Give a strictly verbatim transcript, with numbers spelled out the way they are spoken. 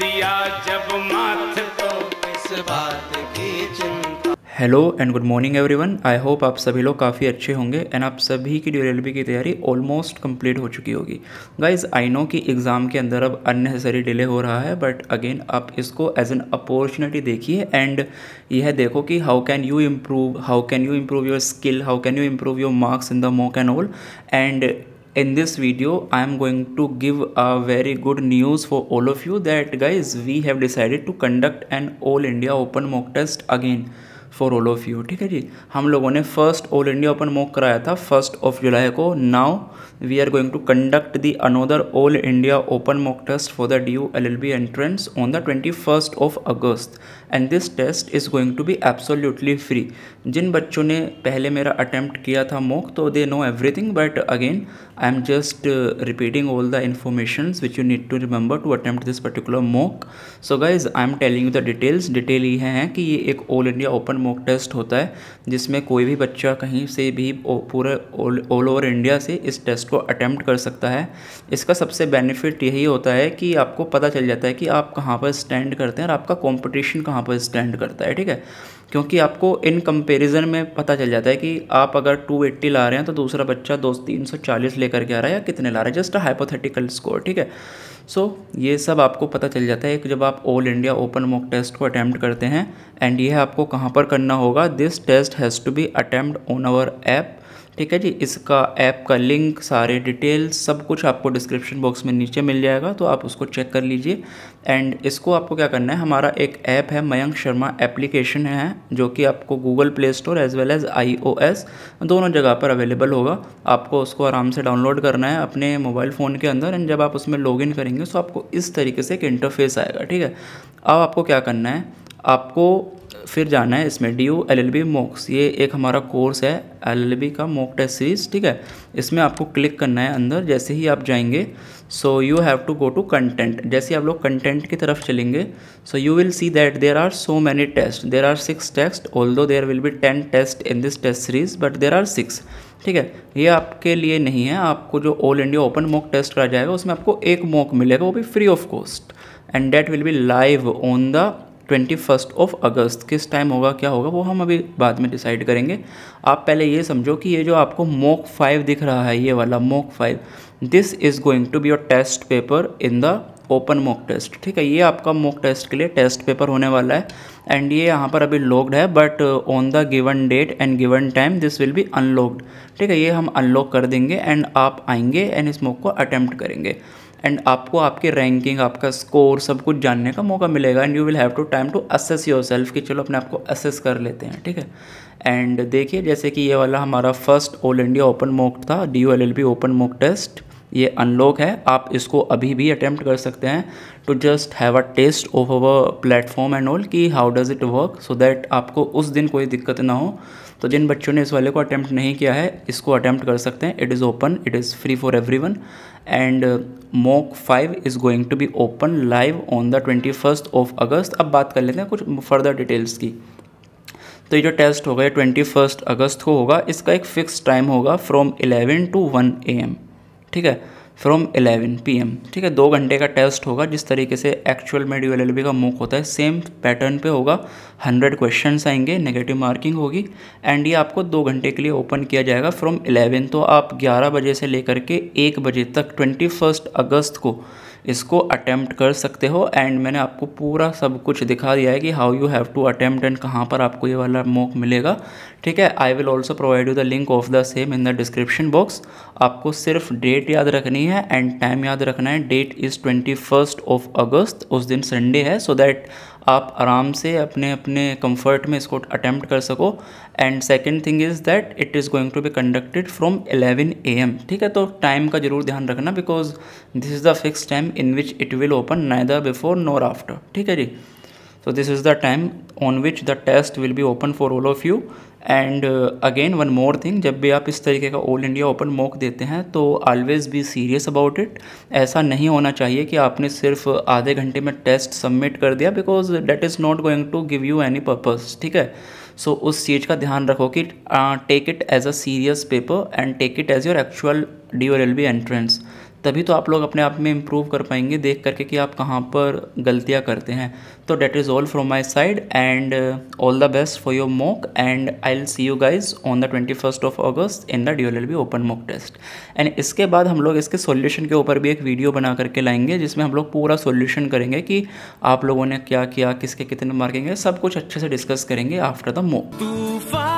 दिया जब माथ तो इस बात की चिंता। Hello and good morning everyone, I hope आप सभी लोग काफ़ी अच्छे होंगे एंड आप सभी की ड्यू एल एल बी की तैयारी ऑलमोस्ट कंप्लीट हो चुकी होगी। गाइज आई नो कि एग्ज़ाम के अंदर अब अननेसेसरी डिले हो रहा है, बट अगेन आप इसको एज एन अपॉर्चुनिटी देखिए एंड यह देखो कि how can you improve how can you improve your skill, how can you improve your marks in the mock and all. And in this video I am going to give a very good news for all of you that guys we have decided to conduct an all India open mock test again for all of you। ठीक है जी, हम लोगों ने first all India open mock कराया था first of July को। Now we are going to conduct the another all India open mock test for the D U L L B entrance on the twenty first of August and this test is going to be absolutely free. जिन बच्चों ने पहले मेरा attempt किया था mock तो they know everything, but again I am just repeating all the information which you need to remember to attempt this particular mock. So guys I am telling you the details. Detail ये हैं कि ये एक all India open mock test होता है जिसमें कोई भी बच्चा कहीं से भी पूरे ऑल ओवर इंडिया से इस टेस्ट को अटैम्प्ट कर सकता है। इसका सबसे बेनिफिट यही होता है कि आपको पता चल जाता है कि आप कहाँ पर स्टैंड करते हैं और आपका कंपटीशन कहाँ पर स्टैंड करता है। ठीक है, क्योंकि आपको इन कंपैरिजन में पता चल जाता है कि आप अगर टू एट्टी ला रहे हैं तो दूसरा बच्चा दो तीन सौ चालीस लेकर के आ रहा है या कितने ला रहा है, जस्ट अ हाइपोथेटिकल स्कोर। ठीक है, सो ये सब आपको पता चल जाता है कि जब आप all India open mock test को अटैम्प्ट करते हैं। एंड यह आपको कहाँ पर करना होगा, this test has to be attempt on our app. ठीक है जी, इसका ऐप का लिंक, सारे डिटेल्स, सब कुछ आपको डिस्क्रिप्शन बॉक्स में नीचे मिल जाएगा, तो आप उसको चेक कर लीजिए। एंड इसको आपको क्या करना है, हमारा एक ऐप है मयंक शर्मा एप्लीकेशन है जो कि आपको Google play store as well as I O S दोनों जगह पर अवेलेबल होगा। आपको उसको आराम से डाउनलोड करना है अपने मोबाइल फ़ोन के अंदर एंड जब आप उसमें लॉगिन करेंगे तो आपको इस तरीके से एक इंटरफेस आएगा। ठीक है, अब आपको क्या करना है, आपको फिर जाना है इसमें D U L L B mocks, ये एक हमारा कोर्स है एल एल बी का मॉक टेस्ट सीरीज़। ठीक है, इसमें आपको क्लिक करना है अंदर। जैसे ही आप जाएंगे so you have to go to content. जैसे आप लोग कंटेंट की तरफ चलेंगे so you will see that there are so many test, there are six test, although there will be ten test in this test series but there are six. ठीक है, ये आपके लिए नहीं है, आपको जो all India open mock test कराया जाएगा उसमें आपको एक मॉक मिलेगा वो भी free of cost and that will be live on the twenty first of August. किस टाइम होगा, क्या होगा, वो हम अभी बाद में डिसाइड करेंगे। आप पहले ये समझो कि ये जो आपको मॉक फाइव दिख रहा है, ये वाला mock five, this is going to be your test paper in the open mock test. ठीक है, ये आपका मॉक टेस्ट के लिए टेस्ट पेपर होने वाला है एंड ये यहाँ पर अभी लॉक्ड है but on the given date and given time this will be unlocked. ठीक है, ये हम अनलॉक कर देंगे एंड आप आएंगे एंड इस मॉक को अटैम्प्ट करेंगे एंड आपको आपकी रैंकिंग, आपका स्कोर, सब कुछ जानने का मौका मिलेगा and you will have to time to assess yourself कि चलो अपने आप को असेस कर लेते हैं। ठीक है, एंड देखिए जैसे कि ये वाला हमारा first all India open mock था, D U L L B open mock test, ये अनलॉक है, आप इसको अभी भी अटैम्प्ट कर सकते हैं to just have a test of our platform and all कि how does it work so that आपको उस दिन कोई दिक्कत ना हो। तो जिन बच्चों ने इस वाले को अटैम्प्ट नहीं किया है इसको अटैम्प्ट कर सकते हैं। It is open, it is free for everyone and mock five is going to be open live on the twenty first of August. अब बात कर लेते हैं कुछ फर्दर डिटेल्स की। तो ये जो टेस्ट होगा ये ट्वेंटी फर्स्ट अगस्त को होगा। इसका एक फ़िक्स टाइम होगा from eleven to one A M ठीक है, फ्रॉम इलेवन पी एम। ठीक है, दो घंटे का टेस्ट होगा। जिस तरीके से एक्चुअल में ड्यू एल एल बी का मॉक होता है सेम पैटर्न पे होगा। हंड्रेड क्वेश्चंस आएंगे, नेगेटिव मार्किंग होगी एंड ये आपको दो घंटे के लिए ओपन किया जाएगा फ्रॉम इलेवन। तो आप ग्यारह बजे से लेकर के एक बजे तक ट्वेंटी फर्स्ट अगस्त को इसको अटैम्प्ट कर सकते हो एंड मैंने आपको पूरा सब कुछ दिखा दिया है कि how you have to attempt and कहाँ पर आपको ये वाला मॉक मिलेगा। ठीक है, I will also provide you the link of the same in the description box. आपको सिर्फ डेट याद रखनी है एंड टाइम याद रखना है। Date is twenty first of August, उस दिन संडे है, सो दैट आप आराम से अपने अपने कंफर्ट में इसको अटैम्प्ट कर सको। And second thing is that it is going to be conducted from eleven A M. ठीक है, तो टाइम का जरूर ध्यान रखना because this is the fix time in which it will open, neither before nor after. ठीक है जी, so this is the time on which the test will be open for all of you. And again one more thing, जब भी आप इस तरीके का all India open mock देते हैं तो always be serious about it. ऐसा नहीं होना चाहिए कि आपने सिर्फ आधे घंटे में टेस्ट सबमिट कर दिया because that is not going to give you any purpose. ठीक है, सो so, उस चीज़ का ध्यान रखो कि take it as a serious paper and take it as your actual D U L L B entrance. तभी तो आप लोग अपने आप में इम्प्रूव कर पाएंगे देख करके कि आप कहाँ पर गलतियाँ करते हैं। तो that is all from my side and all the best for your mock and I will see you guys on the twenty first of August in the D U L L B open mock test. And इसके बाद हम लोग इसके solution के ऊपर भी एक video बना करके लाएंगे जिसमें हम लोग पूरा सोल्यूशन करेंगे कि आप लोगों ने क्या किया, किसके कितने मार्किंग है, सब कुछ अच्छे से डिस्कस करेंगे आफ्टर द मॉक।